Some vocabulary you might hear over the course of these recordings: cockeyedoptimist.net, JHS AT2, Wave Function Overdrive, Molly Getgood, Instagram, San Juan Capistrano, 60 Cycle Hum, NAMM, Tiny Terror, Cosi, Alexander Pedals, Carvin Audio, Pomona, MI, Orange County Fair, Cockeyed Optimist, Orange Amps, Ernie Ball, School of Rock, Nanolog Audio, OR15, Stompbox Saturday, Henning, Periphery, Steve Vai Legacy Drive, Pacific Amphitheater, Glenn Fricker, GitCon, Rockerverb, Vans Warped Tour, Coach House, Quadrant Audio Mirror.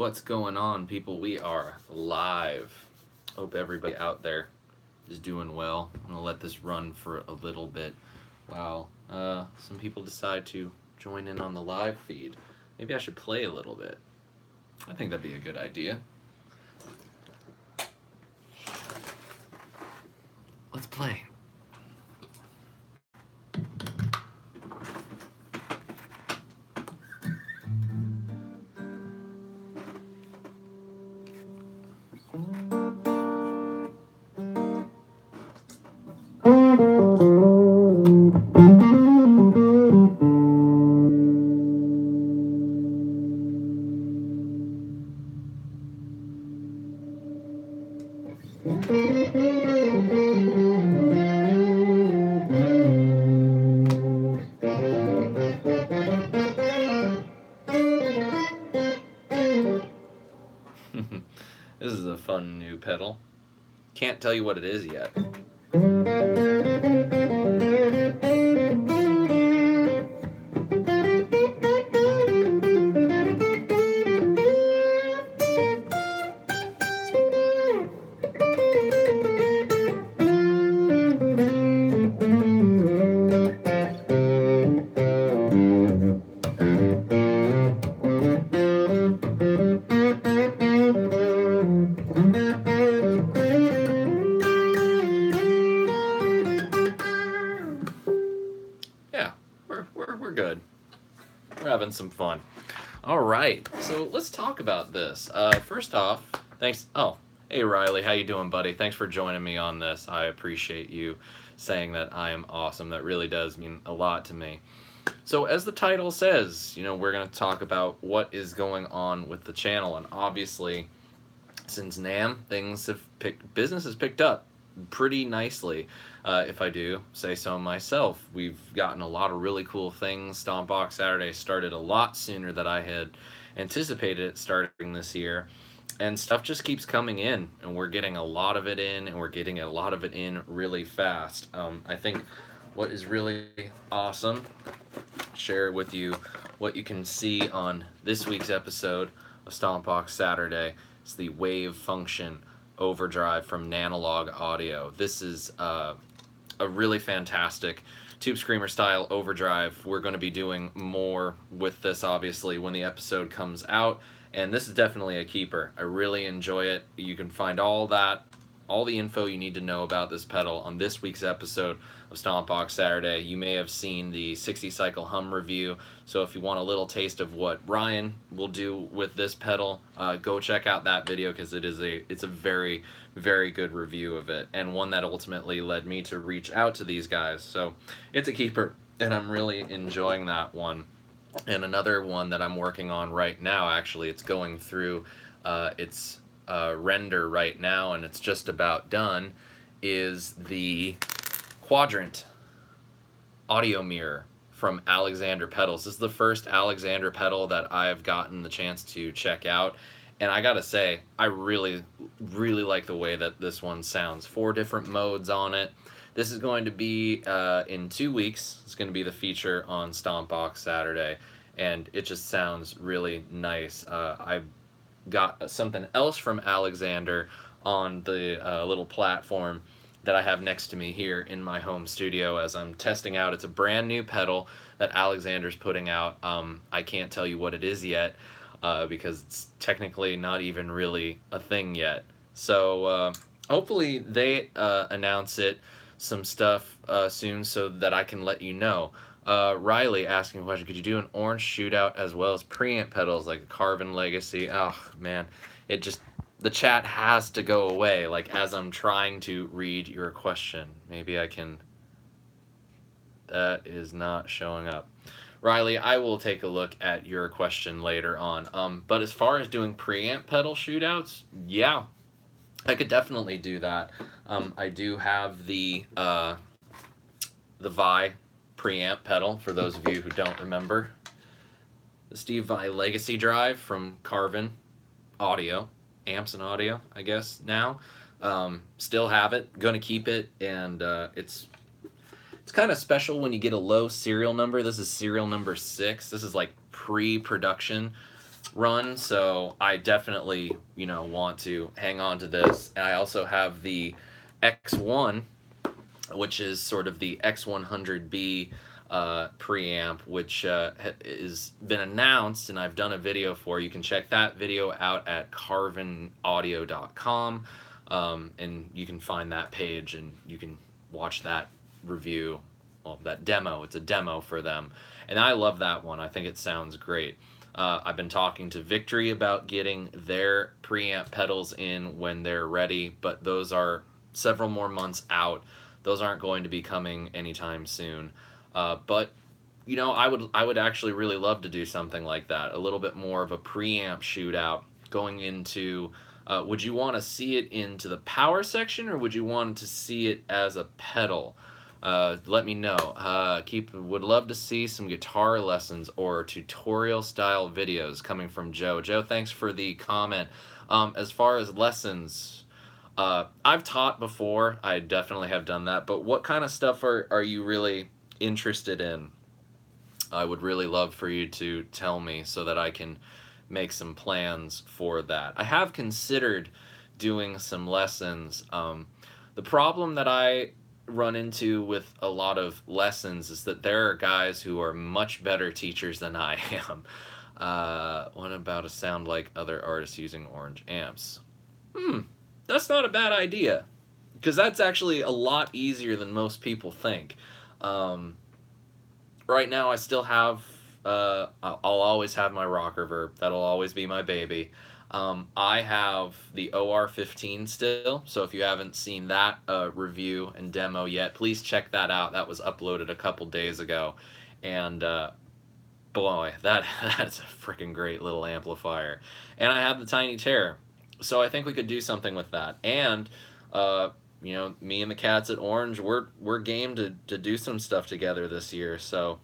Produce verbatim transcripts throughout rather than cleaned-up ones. What's going on, people? We are live. Hope everybody out there is doing well. I'm gonna let this run for a little bit while uh, some people decide to join in on the live feed. Maybe I should play a little bit. I think that'd be a good idea. Let's play. This is a fun new pedal. Can't tell you what it is yet. Some fun. All right, so let's talk about this. Uh, first off, thanks. Oh, hey Riley, how you doing, buddy? Thanks for joining me on this. I appreciate you saying that I am awesome. That really does mean a lot to me. So as the title says, you know, we're going to talk about what is going on with the channel, and obviously, since NAMM, things have picked, business has picked up pretty nicely. Uh, if I do say so myself, we've gotten a lot of really cool things. Stompbox Saturday started a lot sooner than I had anticipated it starting this year, and stuff just keeps coming in, and we're getting a lot of it in, and we're getting a lot of it in really fast. Um, I think what is really awesome, share with you what you can see on this week's episode of Stompbox Saturday. It's the Wave Function Overdrive from Nanolog Audio. This is uh, a really fantastic Tube Screamer style overdrive. We're going to be doing more with this, obviously, when the episode comes out, and this is definitely a keeper. I really enjoy it. You can find all that, all the info you need to know about this pedal on this week's episode of Stompbox Saturday. You may have seen the sixty Cycle Hum review, so if you want a little taste of what Ryan will do with this pedal, uh, go check out that video, because it is a it's a very, very good review of it, and one that ultimately led me to reach out to these guys. So it's a keeper, and I'm really enjoying that one. And another one that I'm working on right now, actually, it's going through uh, its uh, render right now, and it's just about done, is the Quadrant Audio Mirror from Alexander Pedals. This is the first Alexander pedal that I've gotten the chance to check out, and I gotta say, I really, really like the way that this one sounds. Four different modes on it. This is going to be uh, in two weeks. It's gonna be the feature on Stompbox Saturday, and it just sounds really nice. Uh, I've got something else from Alexander on the uh, little platform that I have next to me here in my home studio as I'm testing out. It's a brand new pedal that Alexander's putting out. Um, I can't tell you what it is yet uh, because it's technically not even really a thing yet. So uh, hopefully they uh, announce it, some stuff uh, soon, so that I can let you know. Uh, Riley asking a question, could you do an orange shootout as well as preamp pedals like Carvin Legacy? Oh man, it just, the chat has to go away, like, as I'm trying to read your question. Maybe I can... That is not showing up. Riley, I will take a look at your question later on. Um, but as far as doing preamp pedal shootouts, yeah, I could definitely do that. Um, I do have the, uh, the Vi preamp pedal, for those of you who don't remember. The Steve Vai Legacy Drive from Carvin Audio. Amps and Audio, I guess, now. Um, still have it, gonna keep it, and uh, it's it's kind of special when you get a low serial number. This is serial number six. This is like pre-production run, so I definitely, you know, want to hang on to this. And I also have the X one, which is sort of the X one hundred B uh, preamp, which uh, has been announced, and I've done a video for. You can check that video out at carvin audio dot com, um, and you can find that page, and you can watch that review, well, that demo. It's a demo for them, and I love that one. I think it sounds great. Uh, I've been talking to Victory about getting their preamp pedals in when they're ready, but those are several more months out. Those aren't going to be coming anytime soon. Uh, but, you know, I would I would actually really love to do something like that, a little bit more of a preamp shootout going into, uh, would you want to see it into the power section, or would you want to see it as a pedal? Uh, let me know. Uh, keep would love to see some guitar lessons or tutorial style videos coming from Joe. Joe, thanks for the comment. Um, as far as lessons, uh, I've taught before. I definitely have done that. But what kind of stuff are, are you really interested in? I would really love for you to tell me so that I can make some plans for that. I have considered doing some lessons. Um, the problem that I run into with a lot of lessons is that there are guys who are much better teachers than I am. Uh, what about a sound like other artists using orange amps? Hmm, that's not a bad idea, because that's actually a lot easier than most people think. Um, right now I still have, uh, I'll always have my Rockerverb. That'll always be my baby. Um, I have the O R fifteen still, so if you haven't seen that uh, review and demo yet, please check that out. That was uploaded a couple days ago, and uh, boy, that that's a freaking great little amplifier. And I have the Tiny Terror, so I think we could do something with that. And uh, you know, me and the cats at Orange, we're we're game to to do some stuff together this year. So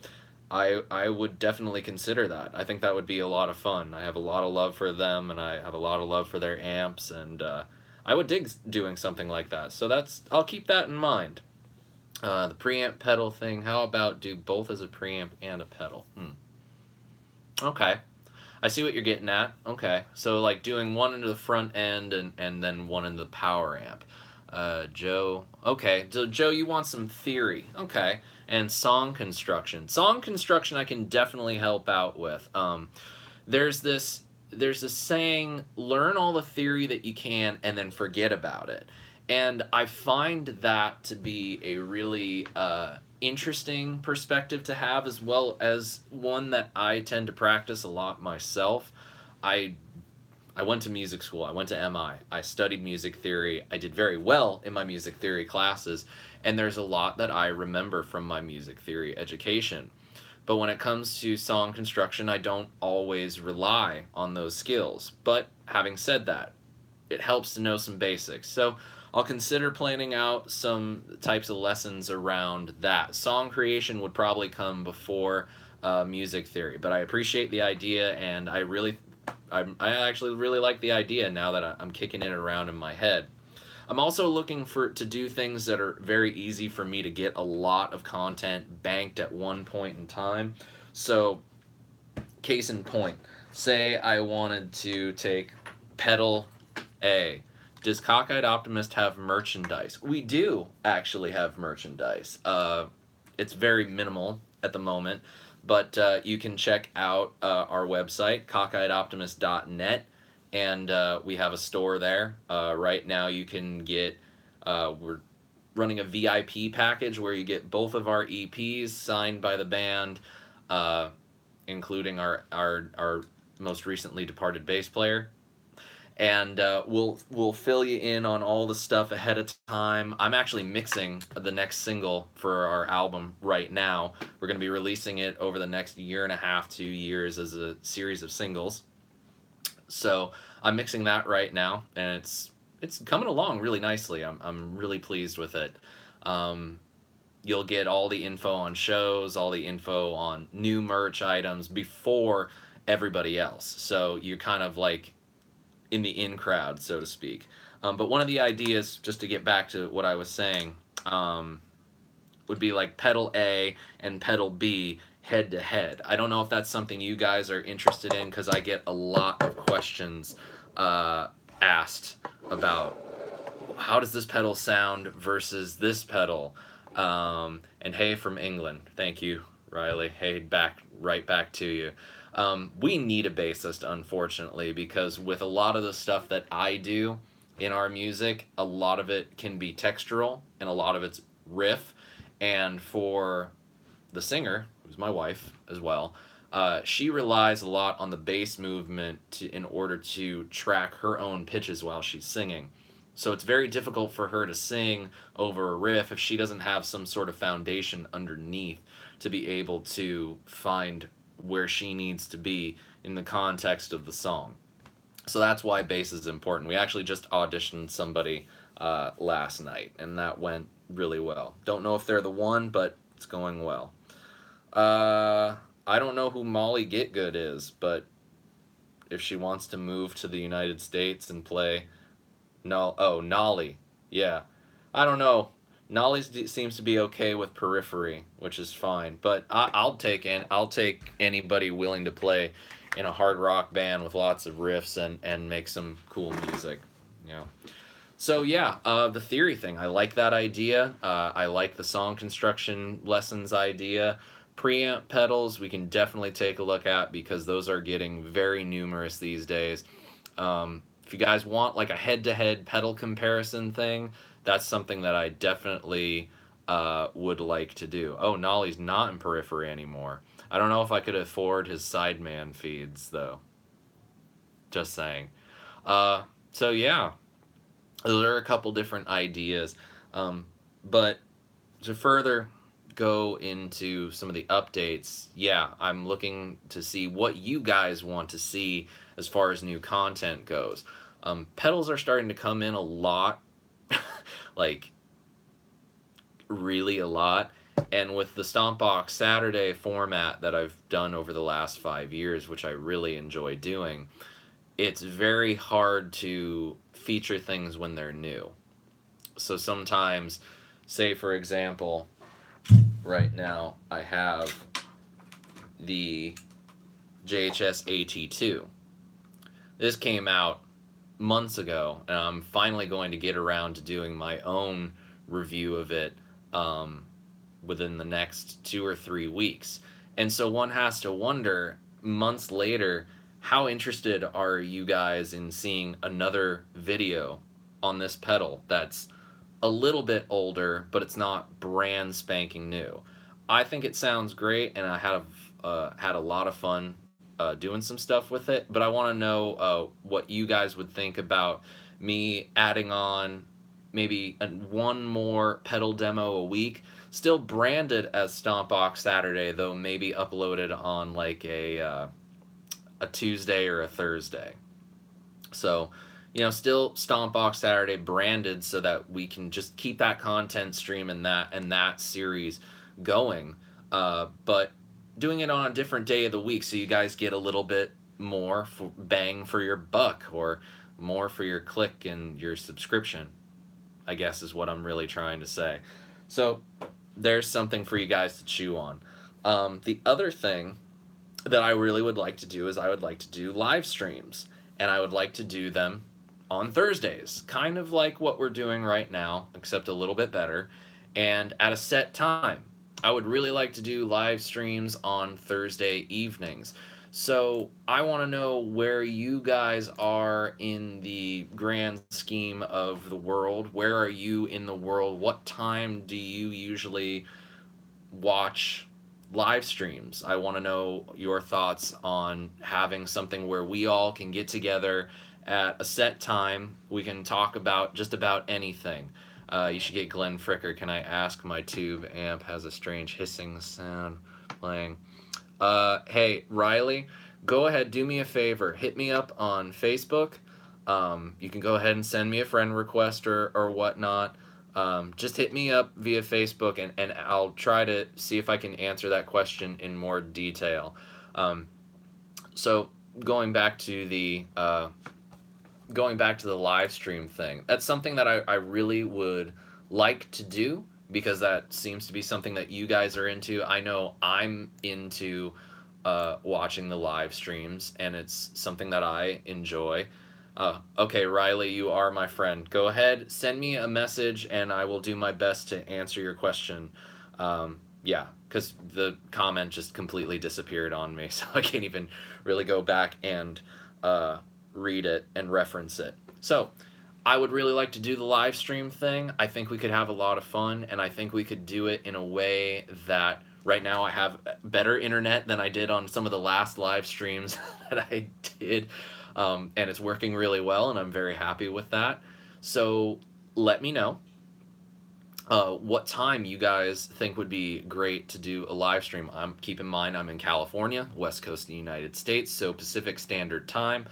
I, I would definitely consider that. I think that would be a lot of fun. I have a lot of love for them, and I have a lot of love for their amps, and uh, I would dig doing something like that. So that's, I'll keep that in mind. Uh, the preamp pedal thing, how about do both as a preamp and a pedal? Hmm. Okay. I see what you're getting at. Okay. So like doing one into the front end and, and then one into the power amp. Uh, Joe, okay. So Joe, you want some theory. Okay. And song construction. Song construction I can definitely help out with. Um, there's this there's this saying, learn all the theory that you can and then forget about it. And I find that to be a really uh, interesting perspective to have, as well as one that I tend to practice a lot myself. I I went to music school. I went to M I. I studied music theory. I did very well in my music theory classes, and there's a lot that I remember from my music theory education. But when it comes to song construction, I don't always rely on those skills. But having said that, it helps to know some basics. So I'll consider planning out some types of lessons around that. Song creation would probably come before uh, music theory, but I appreciate the idea, and I really I'm, I actually really like the idea now that I'm kicking it around in my head. I'm also looking for to do things that are very easy for me to get a lot of content banked at one point in time. So, case in point, say I wanted to take pedal A. Does Cockeyed Optimist have merchandise? We do actually have merchandise. Uh, it's very minimal at the moment. But uh, you can check out uh, our website, cockeyed optimist dot net, and uh, we have a store there. Uh, right now you can get, uh, we're running a V I P package where you get both of our E Ps signed by the band, uh, including our, our our most recently departed bass player. And uh, we'll we'll fill you in on all the stuff ahead of time. I'm actually mixing the next single for our album right now. We're going to be releasing it over the next year and a half, two years as a series of singles. So I'm mixing that right now, and it's it's coming along really nicely. I'm I'm really pleased with it. Um, you'll get all the info on shows, all the info on new merch items before everybody else. So you're kind of like in the in crowd, so to speak. Um, but one of the ideas, just to get back to what I was saying, um, would be like pedal A and pedal B head to head. I don't know if that's something you guys are interested in, because I get a lot of questions uh, asked about how does this pedal sound versus this pedal. Um, and hey from England, thank you, Riley. Hey, back right back to you. Um, we need a bassist, unfortunately, because with a lot of the stuff that I do in our music, a lot of it can be textural and a lot of it's riff. And for the singer, who's my wife as well, uh, she relies a lot on the bass movement to, in order to track her own pitches while she's singing. So it's very difficult for her to sing over a riff if she doesn't have some sort of foundation underneath to be able to find where she needs to be in the context of the song. So that's why bass is important. We actually just auditioned somebody uh, last night, and that went really well. Don't know if they're the one, but it's going well. Uh, I don't know who Molly Getgood is, but if she wants to move to the United States and play... No, oh, Nolly. Yeah. I don't know. Nolly seems to be okay with Periphery, which is fine. But I, I'll take in, I'll take anybody willing to play in a hard rock band with lots of riffs and, and make some cool music. You know. So yeah, uh, the theory thing. I like that idea. Uh, I like the song construction lessons idea. Preamp pedals we can definitely take a look at, because those are getting very numerous these days. Um, if you guys want like a head-to-head pedal comparison thing, that's something that I definitely uh, would like to do. Oh, Nolly's not in Periphery anymore. I don't know if I could afford his Sideman feeds, though. Just saying. Uh, so, yeah. Those are a couple different ideas. Um, but to further go into some of the updates, yeah, I'm looking to see what you guys want to see as far as new content goes. Um, pedals are starting to come in a lot. Like, really a lot. And with the Stompbox Saturday format that I've done over the last five years, which I really enjoy doing, it's very hard to feature things when they're new. So sometimes, say for example, right now I have the J H S A T two. This came out months ago, and I'm finally going to get around to doing my own review of it um, within the next two or three weeks. And so one has to wonder, months later, how interested are you guys in seeing another video on this pedal that's a little bit older, but it's not brand spanking new? I think it sounds great, and I have uh, had a lot of fun Uh, doing some stuff with it, but I want to know uh, what you guys would think about me adding on maybe a, one more pedal demo a week, still branded as Stompbox Saturday, though maybe uploaded on like a uh, a Tuesday or a Thursday. So, you know, still Stompbox Saturday branded, so that we can just keep that content stream and that and that series going, uh, but doing it on a different day of the week, so you guys get a little bit more for bang for your buck, or more for your click and your subscription, I guess is what I'm really trying to say. So there's something for you guys to chew on. Um, the other thing that I really would like to do is I would like to do live streams, and I would like to do them on Thursdays, kind of like what we're doing right now, except a little bit better, and at a set time. I would really like to do live streams on Thursday evenings. So I want to know where you guys are in the grand scheme of the world. Where are you in the world? What time do you usually watch live streams? I want to know your thoughts on having something where we all can get together at a set time. We can talk about just about anything. Uh, you should get Glenn Fricker. Can I ask? My tube amp has a strange hissing sound playing. Uh, hey, Riley, go ahead. Do me a favor. Hit me up on Facebook. Um, you can go ahead and send me a friend request or, or whatnot. Um, just hit me up via Facebook, and, and I'll try to see if I can answer that question in more detail. Um, so going back to the... Uh, Going back to the live stream thing, that's something that I, I really would like to do, because that seems to be something that you guys are into. I know I'm into uh, watching the live streams, and it's something that I enjoy. Uh, okay, Riley, you are my friend. Go ahead, send me a message, and I will do my best to answer your question. Um, yeah, because the comment just completely disappeared on me, so I can't even really go back and uh, read it and reference it. So I would really like to do the live stream thing. I think we could have a lot of fun, and I think we could do it in a way that right now I have better internet than I did on some of the last live streams that I did. Um, and it's working really well, and I'm very happy with that. So let me know uh, what time you guys think would be great to do a live stream. I'm, keep in mind I'm in California, West Coast of the United States, so Pacific Standard Time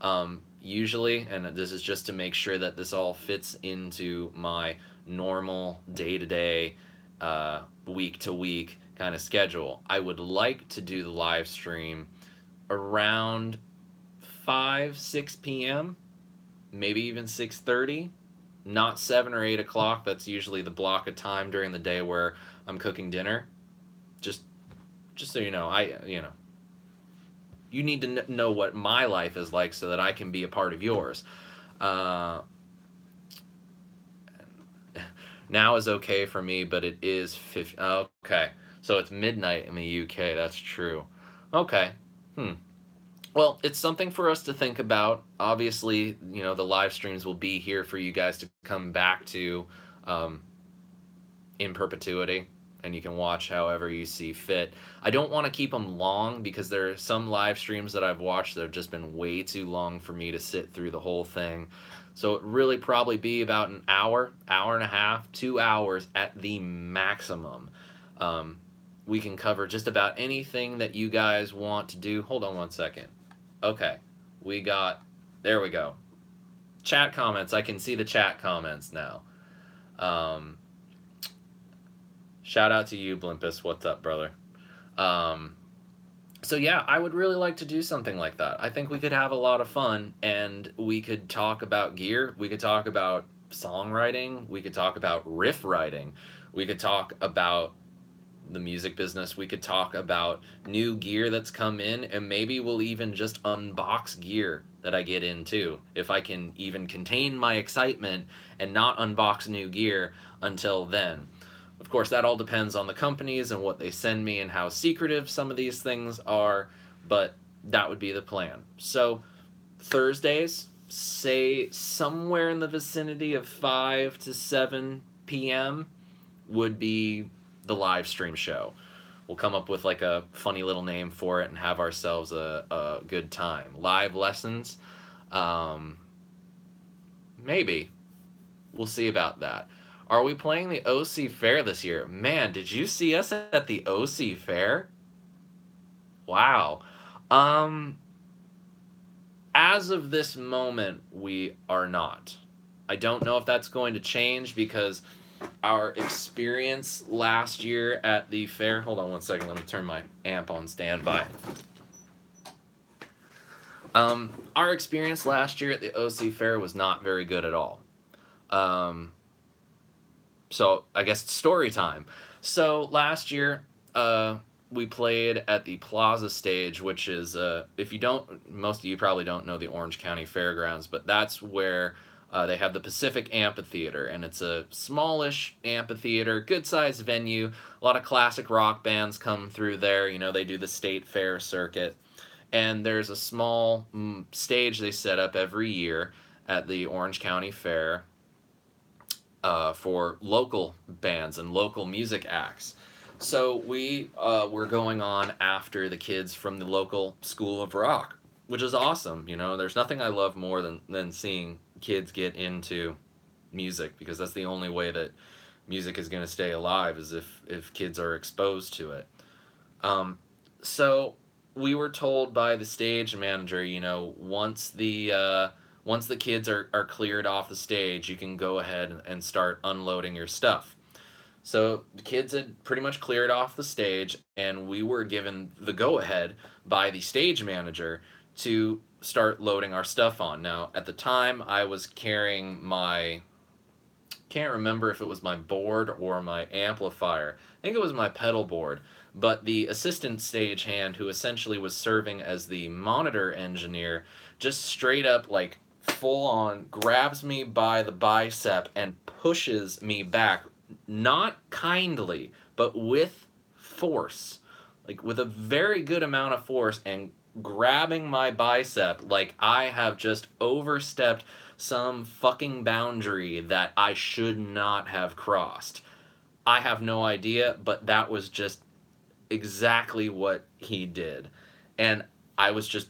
um, usually. And this is just to make sure that this all fits into my normal day-to-day, uh, week-to-week kind of schedule. I would like to do the live stream around five, six p.m., maybe even six thirty, not seven or eight o'clock. That's usually the block of time during the day where I'm cooking dinner. Just just so you know, I you know, you need to know what my life is like so that I can be a part of yours. Uh, now is okay for me, but it is fifty. Okay, so it's midnight in the U K. That's true. Okay. Hmm. Well, it's something for us to think about. Obviously, you know, the live streams will be here for you guys to come back to um, in perpetuity, and you can watch however you see fit. I don't want to keep them long because there are some live streams that I've watched that have just been way too long for me to sit through the whole thing. So it really probably be about an hour, hour and a half, two hours at the maximum. Um, we can cover just about anything that you guys want to do. Hold on one second. Okay, we got, there we go. Chat comments, I can see the chat comments now. Um, shout out to you, Blimpus, what's up, brother? Um, so yeah, I would really like to do something like that. I think we could have a lot of fun, and we could talk about gear, we could talk about songwriting, we could talk about riff writing, we could talk about the music business, we could talk about new gear that's come in, and maybe we'll even just unbox gear that I get into. If I can even contain my excitement and not unbox new gear until then. Of course, that all depends on the companies and what they send me and how secretive some of these things are, but that would be the plan. So Thursdays, say somewhere in the vicinity of five to seven p.m. would be the live stream show. We'll come up with like a funny little name for it and have ourselves a, a good time. Live lessons, um, maybe. We'll see about that. Are we playing the O C Fair this year? Man, did you see us at the O C Fair? Wow. Um, as of this moment, we are not. I don't know if that's going to change because our experience last year at the fair. Hold on one second. Let me turn my amp on standby. Um, our experience last year at the O C Fair was not very good at all. Um, so I guess it's story time. So last year, uh, we played at the Plaza Stage, which is, uh, if you don't, most of you probably don't know the Orange County Fairgrounds, but that's where Uh, they have the Pacific Amphitheater, and it's a smallish amphitheater, good-sized venue. A lot of classic rock bands come through there. You know, they do the state fair circuit. And there's a small mm, stage they set up every year at the Orange County Fair uh, for local bands and local music acts. So we uh, were going on after the kids from the local School of Rock, which is awesome. You know, there's nothing I love more than, than seeing kids get into music, because that's the only way that music is going to stay alive, is if if kids are exposed to it. Um so we were told by the stage manager, you know, once the uh once the kids are, are cleared off the stage, you can go ahead and start unloading your stuff. So the kids had pretty much cleared off the stage, and we were given the go-ahead by the stage manager to start loading our stuff on. Now, at the time, I was carrying my can't remember if it was my board or my amplifier. I think it was my pedal board. But the assistant stagehand, who essentially was serving as the monitor engineer, just straight up, like, full on grabs me by the bicep and pushes me back, not kindly, but with force, like with a very good amount of force, and grabbing my bicep like I have just overstepped some fucking boundary that I should not have crossed. I have no idea, but that was just exactly what he did. And I was just,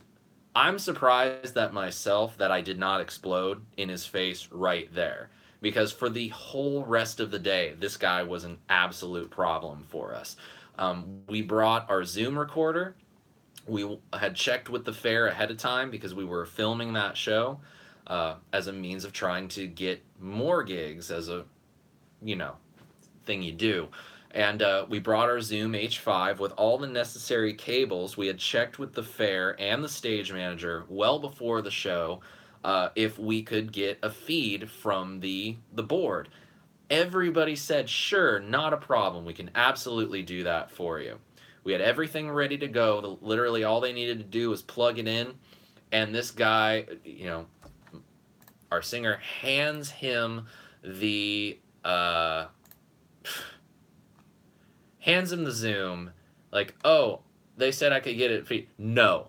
I'm surprised that myself that I did not explode in his face right there. Because for the whole rest of the day, this guy was an absolute problem for us. Um, we brought our Zoom recorder. We had checked with the fair ahead of time because we were filming that show uh, as a means of trying to get more gigs as a, you know, thing you do. And uh, we brought our Zoom H five with all the necessary cables. We had checked with the fair and the stage manager well before the show uh, if we could get a feed from the, the board. Everybody said, sure, not a problem. We can absolutely do that for you. We had everything ready to go. Literally all they needed to do was plug it in. And this guy, you know, our singer hands him the... Uh, hands him the Zoom, like, oh, they said I could get it for you. No.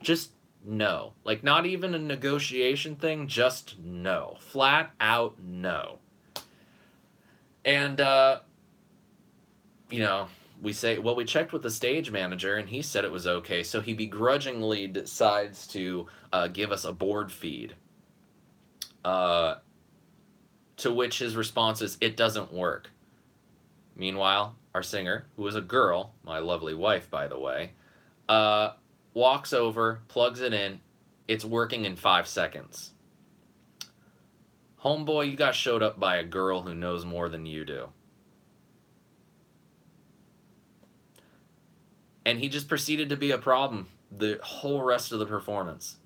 Just no. Like, not even a negotiation thing, just no. Flat out no. And, uh, you know, we say, well, we checked with the stage manager, and he said it was okay, so he begrudgingly decides to uh, give us a board feed. Uh, to which his response is, it doesn't work. Meanwhile, our singer, who is a girl, my lovely wife, by the way, uh, walks over, plugs it in. It's working in five seconds. Homeboy, you got showed up by a girl who knows more than you do. And he just proceeded to be a problem the whole rest of the performance.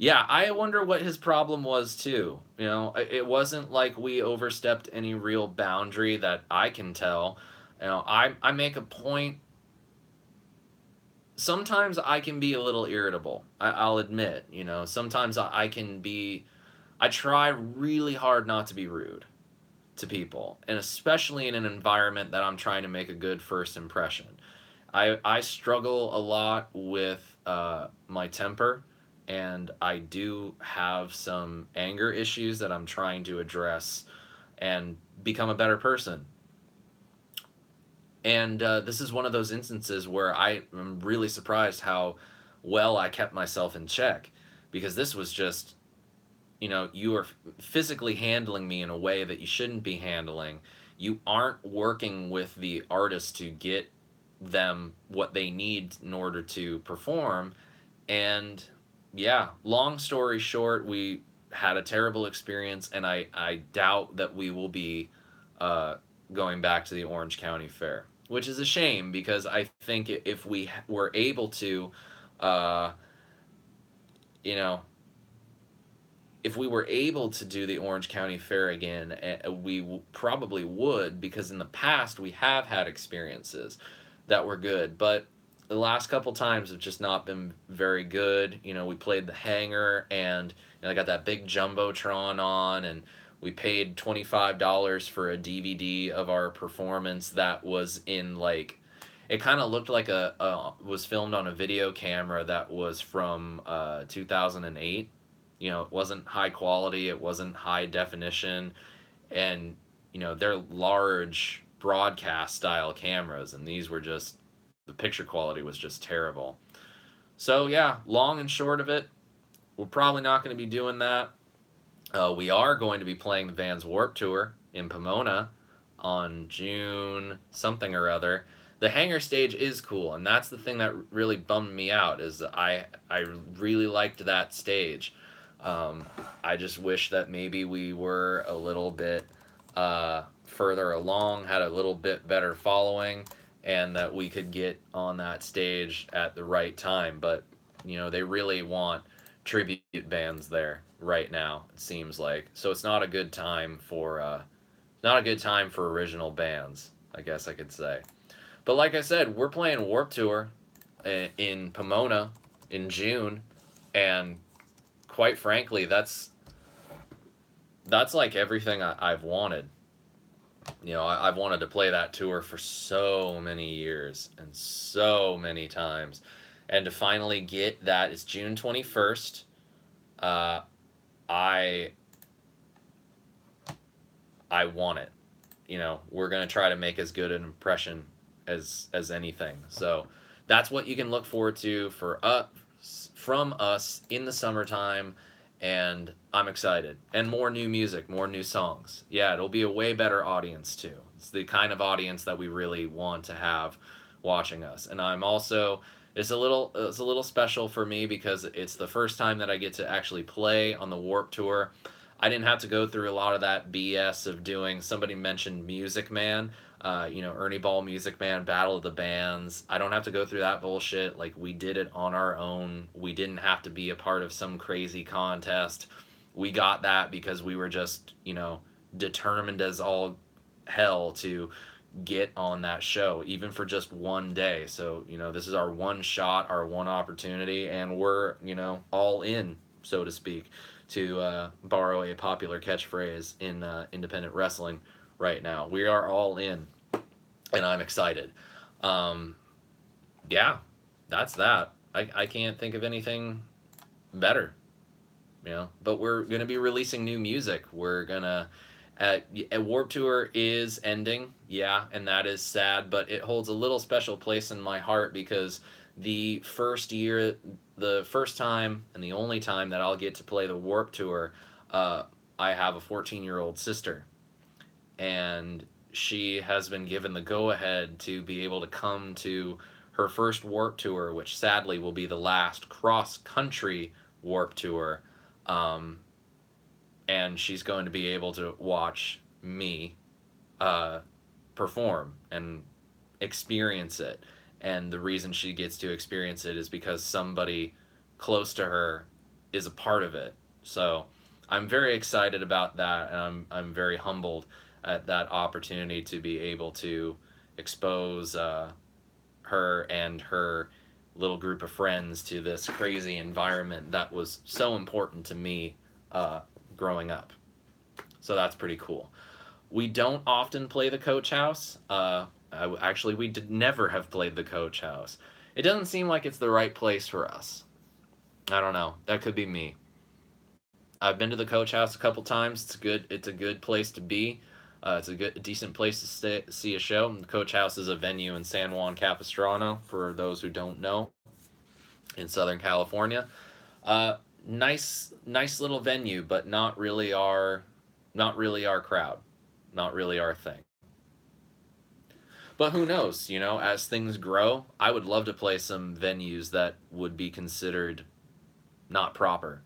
Yeah, I wonder what his problem was, too. You know, it wasn't like we overstepped any real boundary that I can tell. You know, I, I make a point. Sometimes I can be a little irritable. I, I'll admit, you know, sometimes I, I can be... I try really hard not to be rude to people, and especially in an environment that I'm trying to make a good first impression. I, I struggle a lot with uh, my temper. And I do have some anger issues that I'm trying to address and become a better person. And uh, this is one of those instances where I am really surprised how well I kept myself in check, because this was just, you know, you are physically handling me in a way that you shouldn't be handling. You aren't working with the artist to get them what they need in order to perform. And... yeah, long story short, we had a terrible experience, and I, I doubt that we will be uh, going back to the Orange County Fair, which is a shame, because I think if we were able to, uh, you know, if we were able to do the Orange County Fair again, we w- probably would, because in the past we have had experiences that were good, but... the last couple times have just not been very good. You know, we played the hangar, and you know, I got that big Jumbotron on, and we paid twenty-five dollars for a D V D of our performance that was in, like, it kind of looked like a, a, was filmed on a video camera that was from uh, two thousand eight. You know, it wasn't high quality, it wasn't high definition, and, you know, they're large broadcast-style cameras, and these were just, the picture quality was just terrible. So yeah, long and short of it, we're probably not going to be doing that. Uh, we are going to be playing the Vans Warped Tour in Pomona on June something or other. The hangar stage is cool, and that's the thing that really bummed me out, is I I really liked that stage. Um, I just wish that maybe we were a little bit uh, further along, had a little bit better following, and that we could get on that stage at the right time. But, you know, they really want tribute bands there right now, it seems like. So it's not a good time for uh, not a good time for original bands, I guess I could say. But like I said, we're playing Warped Tour in Pomona in June, and quite frankly, that's that's like everything I, I've wanted. You know, I, I've wanted to play that tour for so many years and so many times, and to finally get that, it's June twenty-first. Uh, I I want it. You know, we're gonna try to make as good an impression as as anything. So that's what you can look forward to for us, from us in the summertime, and I'm excited. And more new music, more new songs. Yeah, it'll be a way better audience too. It's the kind of audience that we really want to have watching us. And I'm also, it's a little it's a little special for me because it's the first time that I get to actually play on the Warped Tour. I didn't have to go through a lot of that B S of doing, somebody mentioned Music Man, uh, you know, Ernie Ball Music Man, Battle of the Bands. I don't have to go through that bullshit. Like, we did it on our own. We didn't have to be a part of some crazy contest. We got that because we were just, you know, determined as all hell to get on that show, even for just one day. So, you know, this is our one shot, our one opportunity, and we're, you know, all in, so to speak, to uh, borrow a popular catchphrase in uh, independent wrestling right now. We are all in, and I'm excited. Um, yeah, that's that. I, I can't think of anything better, you know, but we're going to be releasing new music. We're going to, uh, Warped Tour is ending, yeah, and that is sad, but it holds a little special place in my heart because the first year, the first time and the only time that I'll get to play the Warped Tour, uh, I have a fourteen-year-old sister, and she has been given the go-ahead to be able to come to her first Warped Tour, which sadly will be the last cross-country Warped Tour, um, and she's going to be able to watch me uh, perform and experience it. And the reason she gets to experience it is because somebody close to her is a part of it. So I'm very excited about that, and I'm I'm very humbled at that opportunity to be able to expose uh, her and her little group of friends to this crazy environment that was so important to me uh, growing up. So that's pretty cool. We don't often play the Coach House. Uh, I, actually, we did never have played the Coach House. It doesn't seem like it's the right place for us. I don't know. That could be me. I've been to the Coach House a couple times. It's good. It's a good place to be. Uh, it's a good, a decent place to stay, see a show. And the Coach House is a venue in San Juan Capistrano, for those who don't know, in Southern California. Uh, nice, nice little venue, but not really our, not really our crowd, not really our thing. But who knows, you know, as things grow, I would love to play some venues that would be considered not proper,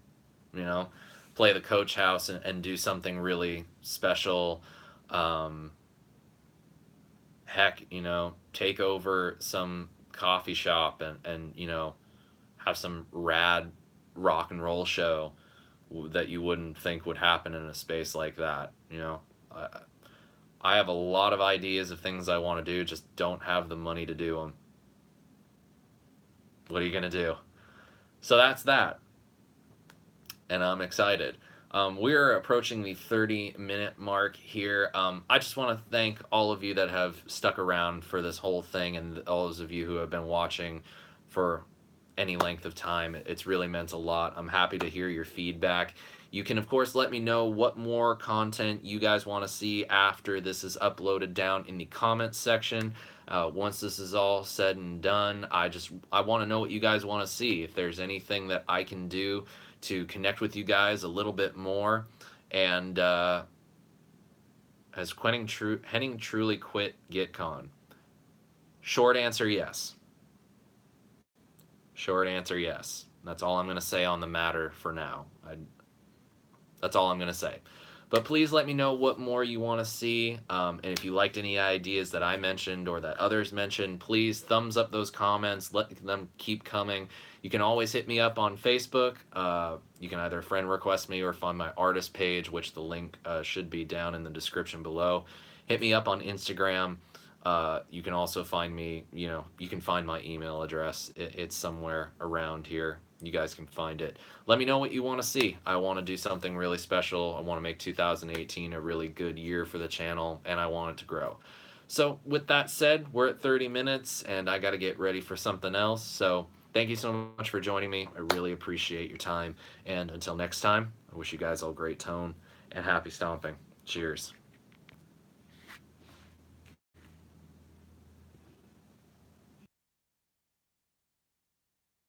you know, play the Coach House and, and do something really special. Um, heck, you know, take over some coffee shop and, and, you know, have some rad rock and roll show that you wouldn't think would happen in a space like that, you know. Uh, I have a lot of ideas of things I want to do, just don't have the money to do them. What are you going to do? So that's that. And I'm excited. Um, we're approaching the thirty minute mark here. Um, I just want to thank all of you that have stuck around for this whole thing, and all those of you who have been watching for any length of time. It's really meant a lot. I'm happy to hear your feedback. You can, of course, let me know what more content you guys want to see after this is uploaded down in the comments section. Uh, once this is all said and done, I just I want to know what you guys want to see. If there's anything that I can do to connect with you guys a little bit more. And uh, has Henning tru- Henning truly quit GitCon? Short answer, yes. Short answer, yes. That's all I'm going to say on the matter for now. I That's all I'm going to say. But please let me know what more you want to see. Um, and if you liked any ideas that I mentioned or that others mentioned, please thumbs up those comments. Let them keep coming. You can always hit me up on Facebook. Uh, you can either friend request me or find my artist page, which the link uh, should be down in the description below. Hit me up on Instagram. Uh, you can also find me, you know, you can find my email address. It, it's somewhere around here. You guys can find it. Let me know what you want to see. I want to do something really special. I want to make two thousand eighteen a really good year for the channel, and I want it to grow. So with that said, we're at thirty minutes, and I got to get ready for something else. So thank you so much for joining me. I really appreciate your time. And until next time, I wish you guys all great tone and happy stomping. Cheers.